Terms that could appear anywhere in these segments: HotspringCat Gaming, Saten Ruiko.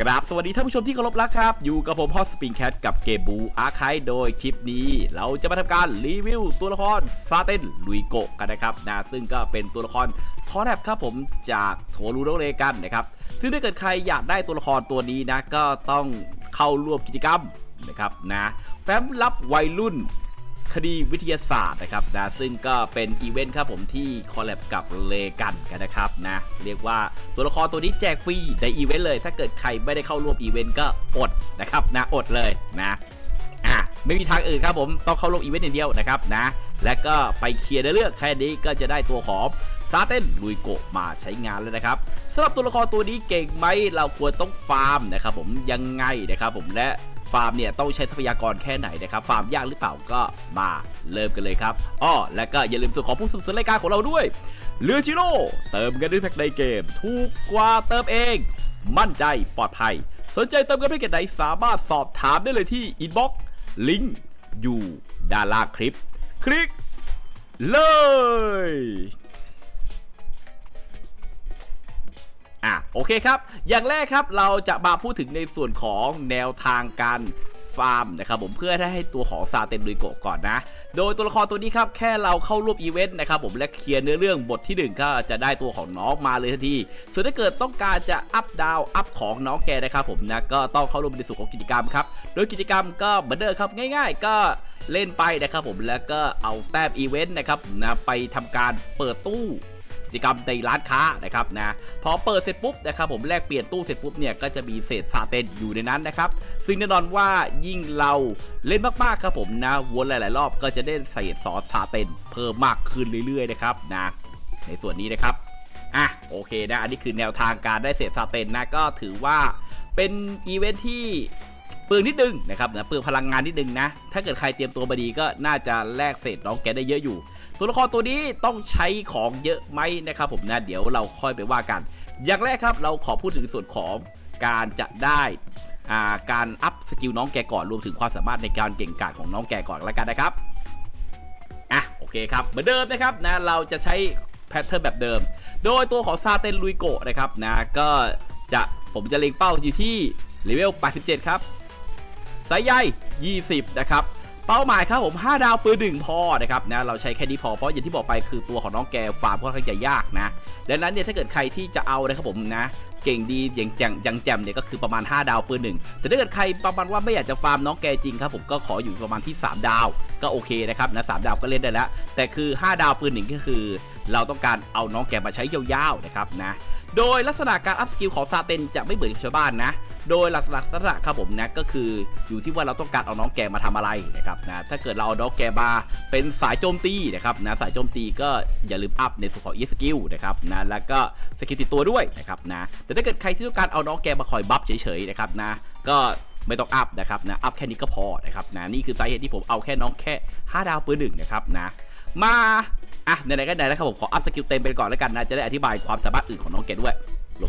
กราบสวัสดีท่านผู้ชมที่เคารพรักครับอยู่กับผมพ่อสปริงแคทกับเกมบูอาร์ไคโดยคลิปนี้เราจะมาทำการรีวิวตัวละครซาเต้นลุยโกะกันนะครับนะซึ่งก็เป็นตัวละครคอแรปครับผมจากโทรูโรเรกันนะครับซึ่งถ้าเกิดใครอยากได้ตัวละครตัวนี้นะก็ต้องเข้าร่วมกิจกรรมนะครับนะแฟ้มลับวัยรุ่นคดีวิทยาศาสตร์นะครับนะซึ่งก็เป็นอีเวนต์ครับผมที่คอลแลบกับเลกันกันนะครับนะเรียกว่าตัวละครตัวนี้แจกฟรีในอีเวนต์เลยถ้าเกิดใครไม่ได้เข้าร่วมอีเวนต์ก็อดนะครับนะอดเลยนะไม่มีทางอื่นครับผมต้องเข้าร่วมอีเวนต์อย่างเดียวนะครับนะและก็ไปเคลียร์ในเรื่องแค่นี้ก็จะได้ตัวของซาเต้นลุยโกะมาใช้งานเลยนะครับสำหรับตัวละครตัวนี้เก่งไหมเราควรต้องฟาร์มนะครับผมยังไงนะครับผมและฟาร์มเนี่ยต้องใช้ทรัพยากรแค่ไหนนะครับฟาร์มยากหรือเปล่าก็มาเริ่มกันเลยครับและก็อย่าลืมส่วนของผู้สนับสนุนรายการของเราด้วยเรือจิโร่เติมเงินด้วยแพ็กในเกมถูกกว่าเติมเองมั่นใจปลอดภัยสนใจเติมเงินแพ็กเกจไหนสามารถสอบถามได้เลยที่อินบ็อกซ์ลิงก์อยู่ด้านล่างคลิปคลิกเลยโอเคครับอย่างแรกครับเราจะมาพูดถึงในส่วนของแนวทางการฟาร์มนะครับผมเพื่อให้ตัวของซาเต้นลุยโกะก่อนนะโดยตัวละครตัวนี้ครับแค่เราเข้าร่วมอีเวนต์นะครับผมและเคลียร์เนื้อเรื่องบทที่1ก็จะได้ตัวของน้องมาเลยทันทีส่วนถ้าเกิดต้องการจะอัพดาวอัพของน้องแกนะครับผมนะก็ต้องเข้าร่วมในส่วนของกิจกรรมครับโดยกิจกรรมก็เหมือนเดิมครับง่ายๆก็เล่นไปนะครับผมแล้วก็เอาแต้มอีเวนต์นะครับนะไปทำการเปิดตู้กิจกรรมในร้านค้านะครับนะพอเปิดเสร็จปุ๊บนะครับผมแลกเปลี่ยนตู้เสร็จปุ๊บเนี่ยก็จะมีเศษซาเต้นอยู่ในนั้นนะครับซึ่งแน่นอนว่ายิ่งเราเล่นมากๆครับผมนะวนหลายๆรอบก็จะได้เศษซาเต้นเพิ่มมากขึ้นเรื่อยๆนะครับนะในส่วนนี้นะครับโอเคนะอันนี้คือแนวทางการได้เศษซาเต้นนะก็ถือว่าเป็นอีเวนท์ที่เปลืองนิดนึงนะครับนะเปลืองพลังงานนิดนึงนะถ้าเกิดใครเตรียมตัวมาดีก็น่าจะแลกเศษน้องแกได้เยอะอยู่ตัวละครตัวนี้ต้องใช้ของเยอะไหมนะครับผมนะเดี๋ยวเราค่อยไปว่ากันอย่างแรกครับเราขอพูดถึงส่วนของการจะได้การอัพสกิลน้องแกก่อนรวมถึงความสามารถในการเก่งกาจของน้องแกก่อนแล้วกันนะครับโอเคครับเหมือนเดิมนะครับนะเราจะใช้แพทเทิร์นแบบเดิมโดยตัวของซาเต้นลุยโกะนะครับนะก็จะผมจะเล็งเป้าอยู่ที่เลเวล 87ครับสายใย20นะครับเป้าหมายครับผม5ดาวปืน1พอนะครับนะเราใช้แค่นี้พอเพราะอย่างที่บอกไปคือตัวของน้องแกฟาร์มค่อนข้างจะยากนะดังนั้นเนี่ยถ้าเกิดใครที่จะเอานะครับผมนะเก่งดีอย่างแจ่มเนี่ยก็คือประมาณ5ดาวปืน1แต่ถ้าเกิดใครประมาณว่าไม่อยากจะฟาร์มน้องแกจริงครับผมก็ขออยู่ประมาณที่3ดาวก็โอเคนะครับนะ3ดาวก็เล่นได้แล้วแต่คือ5ดาวปืน1ก็คือเราต้องการเอาน้องแกมาใช้ยาวๆนะครับนะโดยลักษณะการอัพสกิลของซาเต้นจะไม่เหมือนชาวบ้านนะโดยหลักลักษณะครับผมนะก็คืออยู่ที่ว่าเราต้องการเอาน้องแกมาทำอะไรนะครับนะถ้าเกิดเราเอาน้องแกมาเป็นสายโจมตีนะครับนะสายโจมตีก็อย่าลืมอัพในส่วนของสกิลนะครับนะแล้วก็สกิลติดตัวด้วยนะครับนะแต่ถ้าเกิดใครที่ต้องการเอาน้องแกมาคอยบัฟเฉยๆนะครับนะก็ไม่ต้องอัพนะครับนะอัพแค่นี้ก็พอนะครับนะนี่คือสาเหตุที่ผมเอาแค่น้องแค่5ดาวปืน1นะครับนะมาไหนๆก็ไหนแล้วครับผมขออัพสกิลเต็มไปก่อนแล้วกันนะจะได้อธิบายความสามารถอื่นของน้องแกด้วย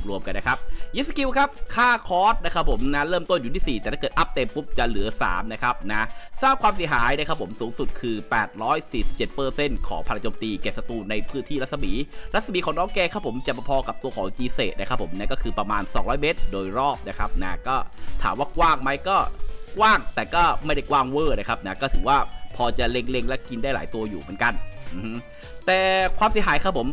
รวมๆกันนะครับสกิลครับค่าคอร์สนะครับผมนะเริ่มต้นอยู่ที่4แต่ถ้าเกิดอัพเต็มปุ๊บจะเหลือ3นะครับนะสร้างความเสียหายนะครับผมสูงสุดคือ 847% ของพลังโจมตีแก่ศัตรูในพื้นที่รัศมีของน้องแกครับผมจะพอกับตัวของจีเซนะครับผมนะก็คือประมาณ200เมตรโดยรอบนะครับนะก็ถามว่ากว้างไหมก็กว้างแต่ก็ไม่ได้กว้างเวอร์นะครับนะก็ถือว่าพอจะเล็งๆและกินได้หลายตัวอยู่เหมือนกันแต่ความเสียหายครับผม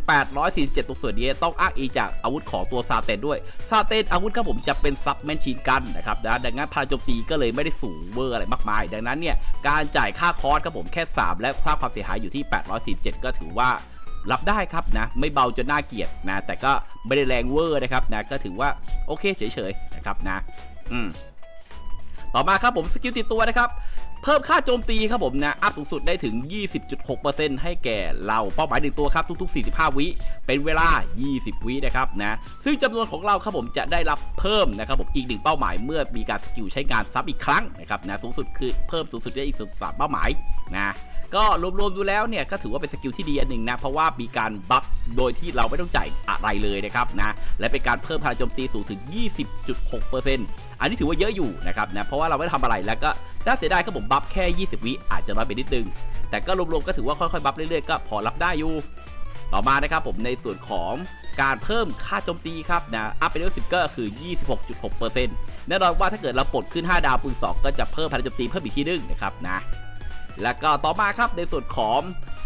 847ตัวส่วนนี้ต้องอ้างอิงจากอาวุธของตัวซาเต้นด้วยซาเต้นอาวุธครับผมจะเป็นซับแมชชีนกันนะครับนะดังนั้นพลังโจมตีก็เลยไม่ได้สูงเวอร์อะไรมากมายดังนั้นเนี่ยการจ่ายค่าคอร์สครับผมแค่3และค่าความเสียหายอยู่ที่847ก็ถือว่ารับได้ครับนะไม่เบาจนน่าเกลียดนะแต่ก็ไม่ได้แรงเวอร์นะครับนะก็ถือว่าโอเคเฉยๆนะครับนะต่อมาครับผมสกิลติดตัวนะครับเพิ่มค่าโจมตีครับผมนะอัพสูงสุดได้ถึง 20.6% ให้แก่เราเป้าหมาย1ตัวครับทุกๆ45วิเป็นเวลา20วินะครับนะซึ่งจำนวนของเราครับผมจะได้รับเพิ่มนะครับผมอีก1เป้าหมายเมื่อมีการสกิลใช้งานซ้ำอีกครั้งนะครับนะสูงสุดคือเพิ่มสูงสุดได้อีก13เป้าหมายนะก็รวมๆดูแล้วเนี่ยก็ถือว่าเป็นสกิลที่ดีอันหนึ่งนะเพราะว่ามีการบัฟโดยที่เราไม่ต้องจ่ายอะไรเลยนะครับนะและเป็นการเพิ่มพลังโจมตีสูงถึง 20.6% อันนี้ถือว่าเยอะอยู่นะครับนะเพราะว่าเราไม่ทำอะไรแล้วก็น่าเสียดายครับผมบัฟแค่20วิอาจจะน้อยไปนิดนึงแต่ก็รวมๆก็ถือว่าค่อยๆบัฟเรื่อยๆก็พอรับได้อยู่ต่อมานะครับผมในส่วนของ การเพิ่มค่าโจมตีครับนะอัพไปเลเวล10ก็คือ 26.6% แน่นอนว่าถ้าเกิดเราปลดขึ้น5ดาวปืน2ก็จะเพิ่มพลังโจมตีเพิ่มอีกทีนึงนะครับนะแล้วก็ต่อมาครับในส่วนของ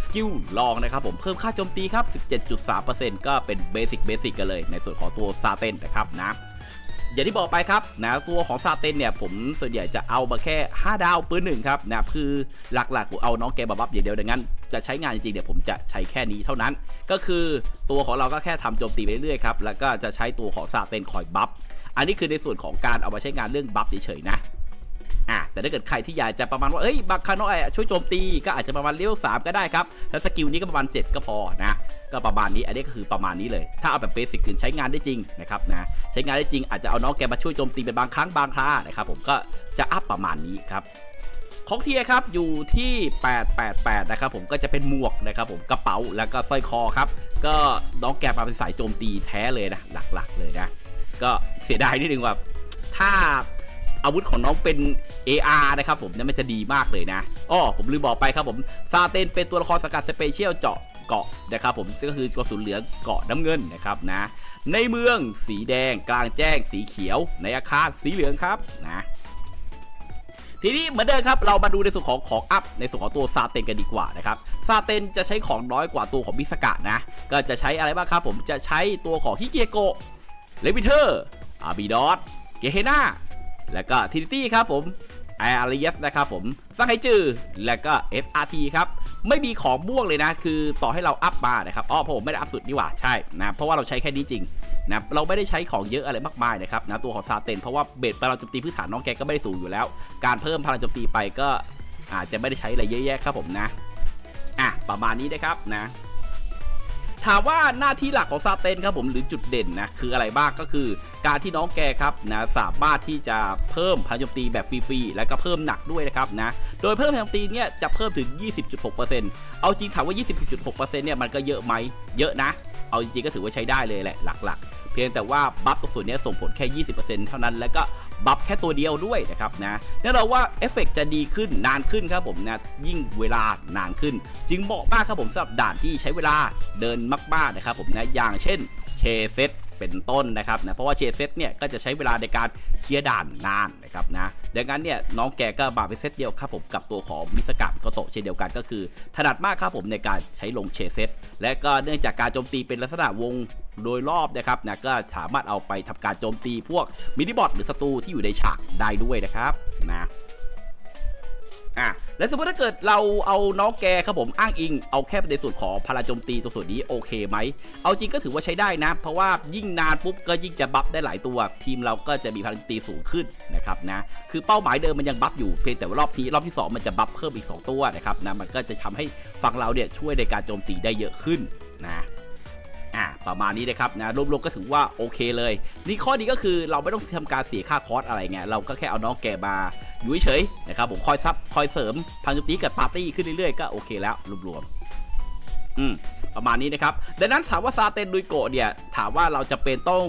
สกิลลองนะครับผมเพิ่มค่าโจมตีครับ 17.3% ก็เป็นเบสิกกันเลยในส่วนของตัวซาเตนนะครับนะอย่างที่บอกไปครับนะตัวของซาเตนเนี่ยผมส่วนใหญ่จะเอามาแค่5ดาวปืน1ครับนะคือหลักๆผมเอาน้องแกบัฟอย่างเดียวดังนั้นจะใช้งานจริงๆเนี่ยผมจะใช้แค่นี้เท่านั้นก็คือตัวของเราก็แค่ทำโจมตีไปเรื่อยๆครับแล้วก็จะใช้ตัวของซาเตนคอยบัฟอันนี้คือในส่วนของการเอามาใช้งานเรื่องบัฟเฉยๆนะแต่ถ้าเกิดใครที่อยากจะประมาณว่าเอ้ยบางครั้งน้องช่วยโจมตีก็อาจจะประมาณเลเวล3ก็ได้ครับแล้วสกิลนี้ก็ประมาณ7ก็พอนะก็ประมาณนี้อันนี้ก็คือประมาณนี้เลยถ้าเอาแบบเบสิกคือใช้งานได้จริงนะครับนะใช้งานได้จริงอาจจะเอาน้องแกมาช่วยโจมตีเป็นบางครั้งบางครานะครับผมก็จะอัพประมาณนี้ครับของเทียครับอยู่ที่888นะครับผมก็จะเป็นหมวกนะครับผมกระเป๋าแล้วก็สร้อยคอครับก็น้องแกมาเป็นสายโจมตีแท้เลยนะหลักๆเลยนะก็เสียดายนิดนึงว่าถ้าอาวุธของน้องเป็น AR นะครับผมนี่มันจะดีมากเลยนะอ้อผมลืมบอกไปครับผมซาเตนเป็นตัวละครสกัดสเปเชียลเจาะเกาะนะครับผมซึ่งก็คือกระสุนเหลืองเกาะน้ำเงินนะครับนะในเมืองสีแดงกลางแจ้งสีเขียวในอาคารสีเหลืองครับนะทีนี้เหมือนเดิมครับเรามาดูในส่วนของอัพในส่วนของตัวซาเตนกันดีกว่านะครับซาเตนจะใช้ของน้อยกว่าตัวของมิสกะนะก็จะใช้อะไรบ้างครับผมจะใช้ตัวของฮิเกียโกะเลวิเทอร์อาบิดอสเกเฮนาแล้วก็ทินิตี้ครับผมไออารีสนะครับผมซังไฮจือแล้วก็ SRT ครับไม่มีของม่วงเลยนะคือต่อให้เราอัพมานะครับอ้อผมไม่ได้อัพสุดนี่หว่าใช่นะเพราะว่าเราใช้แค่นี้จริงนะเราไม่ได้ใช้ของเยอะอะไรมากมายนะครับนะตัวของซาเตนเพราะว่าเบสพลังโจมตีพื้นฐานน้องแกก็ไม่ได้สูงอยู่แล้วการเพิ่มพลังโจมตีไปก็อาจจะไม่ได้ใช้อะไรเยอะแยะครับผมนะประมาณนี้นะครับนะถามว่าหน้าที่หลักของซาเตนครับผมหรือจุดเด่นนะคืออะไรบ้างก็คือการที่น้องแกครับนะสามารถที่จะเพิ่มพลังโจมตีแบบฟรีๆและก็เพิ่มหนักด้วยนะครับนะโดยเพิ่มพลังโจมตีเนี่ยจะเพิ่มถึง 20.6% เอาจริงถามว่า 20.6% เนี่ยมันก็เยอะไหมเยอะนะเอาจริงๆก็ถือว่าใช้ได้เลยแหละหลักๆเพียงแต่ว่าบัฟตรงส่วนนี้ส่งผลแค่ 20% เท่านั้นแล้วก็บัฟแค่ตัวเดียวด้วยนะครับนะแน่นอนว่าเอฟเฟกต์จะดีขึ้นนานขึ้นครับผมนะยิ่งเวลานานขึ้นจึงเหมาะมากครับผมสำหรับด่านที่ใช้เวลาเดินมากๆนะครับผมนะอย่างเช่นเชเซตเป็นต้นนะครับนะเพราะว่าเชเซตเนี่ยก็จะใช้เวลาในการเคลียร์ด่านนานนะครับนะดังนั้นเนี่ยน้องแกก็มาเป็นเซตเดียวครับผมกับตัวของมิสกะโกโตะเช่นเดียวกันก็คือถนัดมากครับผมในการใช้ลงเชเซตและก็เนื่องจากการโจมตีเป็นลักษณะวงโดยรอบนะครับนะก็สามารถเอาไปทำการโจมตีพวกมินิบอทหรือศัตรูที่อยู่ในฉากได้ด้วยนะครับนะและสมมติถ้าเกิดเราเอาน้องแกครับผมอ้างอิงเอาแค่ในส่วนของพลังโจมตีตัวส่วนนี้โอเคไหมเอาจริงก็ถือว่าใช้ได้นะเพราะว่ายิ่งนานปุ๊บก็ยิ่งจะบัฟได้หลายตัวทีมเราก็จะมีพลังโจมตีสูงขึ้นนะครับนะคือเป้าหมายเดิมมันยังบัฟอยู่เพียงแต่ว่ารอบที่2มันจะบัฟเพิ่มอีก2ตัวนะครับนะมันก็จะทำให้ฝั่งเราเนี่ยช่วยในการโจมตีได้เยอะขึ้นนะประมาณนี้นะครับนะรวมๆก็ถือว่าโอเคเลยนี่ข้อดีก็คือเราไม่ต้องทำการเสียค่าคอร์สอะไรไงเราก็แค่เอาน้องแกมาอยู่เฉยนะครับผมคอยซับคอยเสริมพลังโจมตีกับปาร์ตี้ขึ้นเรื่อยๆก็โอเคแล้วรวมๆประมาณนี้นะครับดังนั้นถามว่าซาเตนดุยโกะเนี่ยถามว่าเราจะเป็นต้อง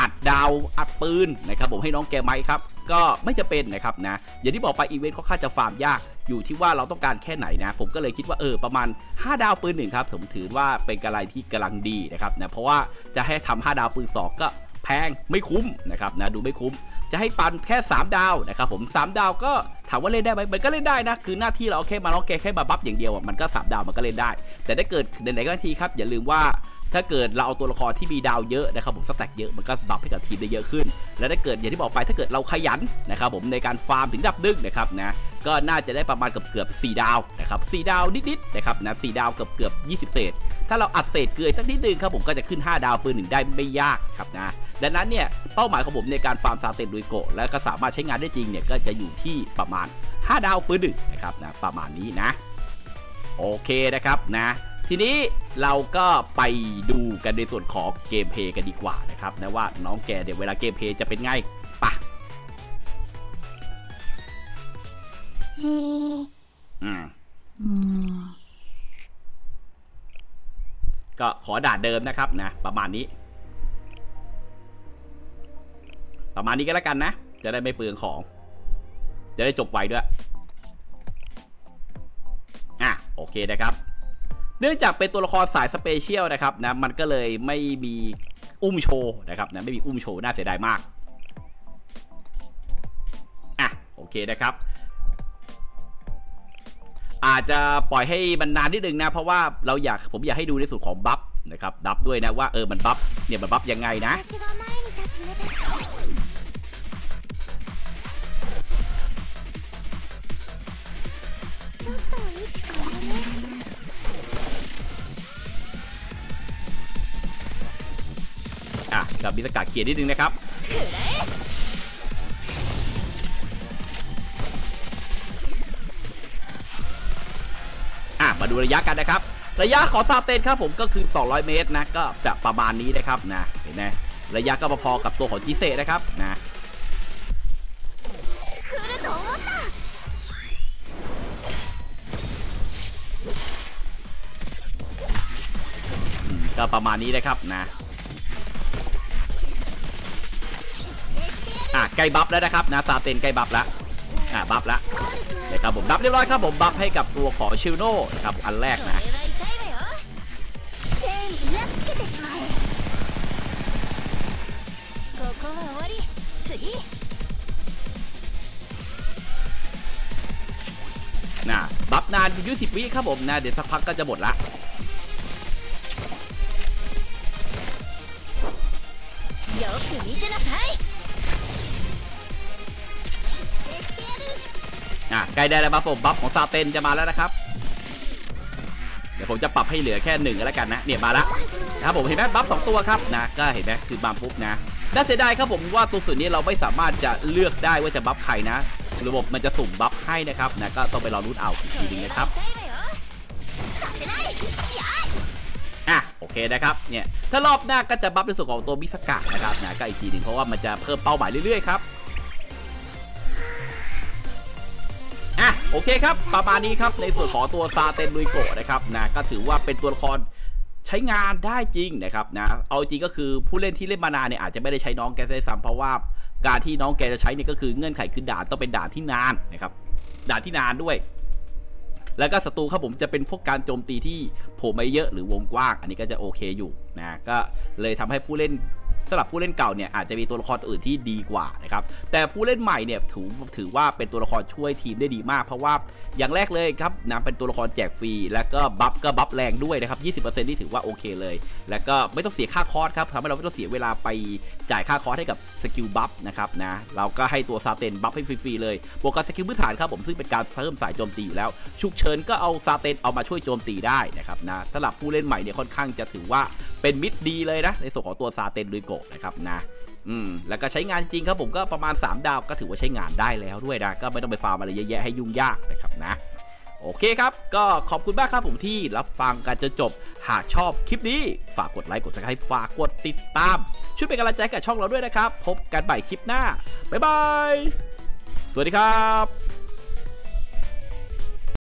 อัดดาวอัดปืนนะครับผมให้น้องแกไหมครับก็ไม่จะเป็นนะครับนะอย่างที่บอกไปอีเวนต์เขาค่าจะฟาร์มยากอยู่ที่ว่าเราต้องการแค่ไหนนะผมก็เลยคิดว่าประมาณ5ดาวปืน1ครับผมถือว่าเป็นกำไรที่กำลังดีนะครับนะเพราะว่าจะให้ทำ5ดาวปืน2ก็แพงไม่คุ้มนะครับนะดูไม่คุ้มจะให้ปันแค่3ดาวนะครับผม3ดาวก็ถามว่าเล่นได้ไหมมันก็เล่นได้นะคือหน้าที่เราแค่มาน้องแกแค่มาบัฟอย่างเดียวมันก็3ดาวมันก็เล่นได้แต่ถ้าเกิดไหนๆก็ทีครับอย่าลืมว่าถ้าเกิดเราเอาตัวละครที่มีดาวเยอะนะครับผมสแต็กเยอะมันก็บัฟให้กับทีมได้เยอะขึ้นและถ้าเกิดอย่างที่บอกไปถ้าเกิดเราขยันนะครับผมในการฟาร์มถึงดับดึงนะครับนะก็น่าจะได้ประมาณเกือบ4ดาวนะครับ4ดาวนิดๆนะครับนะ4ดาวเกือบ20เศษถ้าเราอัดเศษเกลือสักนิดนึงครับผมก็จะขึ้น5ดาวปืน1ได้ไม่ยากครับนะดังนั้นเนี่ยเป้าหมายของผมในการฟาร์มซาเตนดุยโกะและก็สามารถใช้งานได้จริงเนี่ยก็จะอยู่ที่ประมาณ5ดาวปืน1นะครับนะประมาณนี้นะโอเคนะครับนะทีนี้เราก็ไปดูกันในส่วนของเกมเพลย์กันดีกว่านะครับนะว่าน้องแกเดี๋ยวเวลาเกมเพลย์จะเป็นไงปะก็ขอด่านเดิมนะครับนะประมาณนี้ก็แล้วกันนะจะได้ไม่เปลืองของจะได้จบไวด้วยโอเคนะครับ เนื่องจากเป็นตัวละครสายสเปเชียลนะครับนะมันก็เลยไม่มีอุ้มโชว์นะครับนะไม่มีอุ้มโชว์น่าเสียดายมากอ่ะโอเคนะครับอาจจะปล่อยให้มันนานนิดนึงนะเพราะว่าผมอยากให้ดูในส่วนของบัฟนะครับบัฟด้วยนะว่ามันบัฟเนี่ยมันบัฟยังไงนะอ่ะกับมิสกาเขียนนิดนึงนะครับมาดูระยะกันนะครับระยะของซาเตนครับผมก็คือ200เมตรนะก็จะประมาณนี้นะครับนะเห็นไหมระยะก็พอๆกับตัวของจิเซนะครับนะก็ประมาณนี้นะครับนะใกล้บัฟแล้วนะครับนะซาเตนใกล้บัฟแล้วบัฟละนะครับผมบัฟเรียบร้อยครับผมบัฟให้กับตัวของชิลโน่นะครับอันแรกนะบัฟนานอยู่10 วิครับผมนะเดี๋ยวสักพักก็จะหมดละใกล้ได้แล้วบัฟผมบัฟของซาเตนจะมาแล้วนะครับเดี๋ยวผมจะปรับให้เหลือแค่1แล้วกันนะเนี่ยมาละนะครับผมเห็นไหมบัฟ2ตัวครับนะก็เห็นไหมคือบัฟปุ๊บนะน่าเสียดายครับผมว่าตัวส่วนนี้เราไม่สามารถจะเลือกได้ว่าจะบัฟใครนะระบบมันจะสุ่มบัฟให้นะครับนะก็ต้องไปรอรุ่นเอาอีกทีนึงนะครับโอเคนะครับเนี่ยถ้ารอบหน้าก็จะบัฟในส่วนของตัวมิสกะนะครับนะก็อีกทีนึงเพราะว่ามันจะเพิ่มเป้าหมายเรื่อยๆครับโอเคครับประมาณนี้ครับในส่วนของตัวซาเตนลุยโกะนะครับนะก็ถือว่าเป็นตัวละครใช้งานได้จริงนะครับนะเอาจริงก็คือผู้เล่นที่เล่นมานานเนี่ยอาจจะไม่ได้ใช้น้องแกซะซ้ำเพราะว่าการที่น้องแกจะใช้เนี่ยก็คือเงื่อนไขคือด่านต้องเป็นด่านที่นานนะครับด่านที่นานด้วยแล้วก็ศัตรูครับผมจะเป็นพวกการโจมตีที่โผล่มาเยอะหรือวงกว้างอันนี้ก็จะโอเคอยู่นะก็เลยทำให้ผู้เล่นสำหรับผู้เล่นเก่าเนี่ยอาจจะมีตัวละครอื่นที่ดีกว่านะครับแต่ผู้เล่นใหม่เนี่ยถือว่าเป็นตัวละครช่วยทีมได้ดีมากเพราะว่าอย่างแรกเลยครับนะเป็นตัวละครแจกฟรีแล้วก็บัฟแรงด้วยนะครับ 20% นี่ถือว่าโอเคเลยแล้วก็ไม่ต้องเสียค่าคอร์สครับทำให้เราไม่ต้องเสียเวลาไปจ่ายค่าคอร์สให้กับสกิลบัฟนะครับนะเราก็ให้ตัวซาเตนบัฟให้ฟรีๆเลยบวกกับสกิลพื้นฐานครับผมซึ่งเป็นการเพิ่มสายโจมตีอยู่แล้วฉุกเฉินก็เอาซาเตนเอามาช่วยโจมตีได้นะครับนะสำหรับผู้เล่นใหม่เนี่ยค่อนข้างจะถือว่าเป็นมิดดีเลยนะในส่วนของตัวซาเตนลุยโกะนะครับนะแล้วก็ใช้งานจริงครับผมก็ประมาณ3ดาวก็ถือว่าใช้งานได้แล้วด้วยนะก็ไม่ต้องไปฟาร์มอะไรเยอะแยะให้ยุ่งยากนะครับนะโอเคครับก็ขอบคุณมากครับผมที่รับฟังกันจนจบหากชอบคลิปนี้ฝากกดไลค์กด Subscribe ฝากกดติดตามช่วยเป็นกำลังใจกับช่องเราด้วยนะครับพบกันใหม่คลิปหน้าบ๊ายบายสวัสดีครับ